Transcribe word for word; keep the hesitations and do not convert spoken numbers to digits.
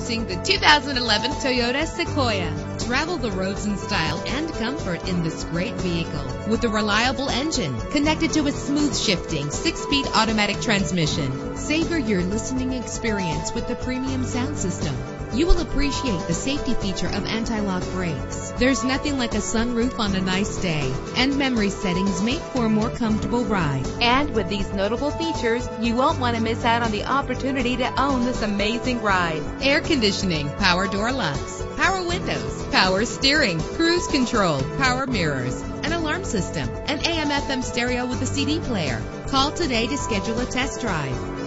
Introducing the two thousand eleven Toyota Sequoia. Travel the roads in style and comfort in this great vehicle with a reliable engine connected to a smooth shifting six-speed automatic transmission. Savor your listening experience with the premium sound system. You will appreciate the safety feature of anti-lock brakes. There's nothing like a sunroof on a nice day, and memory settings make for a more comfortable ride. And with these notable features, you won't want to miss out on the opportunity to own this amazing ride. Air conditioning, power door locks, power windows, power steering, cruise control, power mirrors, an alarm system, an A M F M stereo with a C D player. Call today to schedule a test drive.